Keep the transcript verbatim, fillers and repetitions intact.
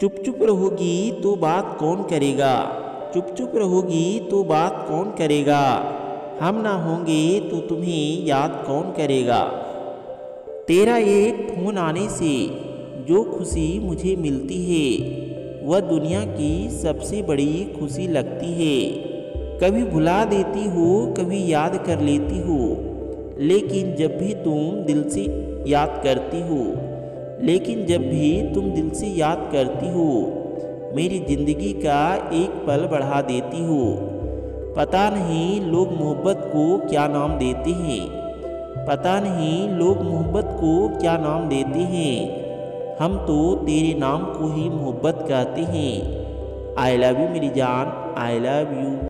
चुप चुप रहोगी तो बात कौन करेगा, चुप चुप रहोगी तो बात कौन करेगा, हम ना होंगे तो तुम्हें याद कौन करेगा। तेरा एक फ़ोन आने से जो खुशी मुझे मिलती है वह दुनिया की सबसे बड़ी खुशी लगती है। कभी भुला देती हो कभी याद कर लेती हो, लेकिन जब भी तुम दिल से याद करती हो, लेकिन जब भी तुम दिल से याद करती हो मेरी ज़िंदगी का एक पल बढ़ा देती हो। पता नहीं लोग मोहब्बत को क्या नाम देते हैं, पता नहीं लोग मोहब्बत को क्या नाम देते हैं, हम तो तेरे नाम को ही मोहब्बत कहते हैं। आई लव यू मेरी जान, आई लव यू।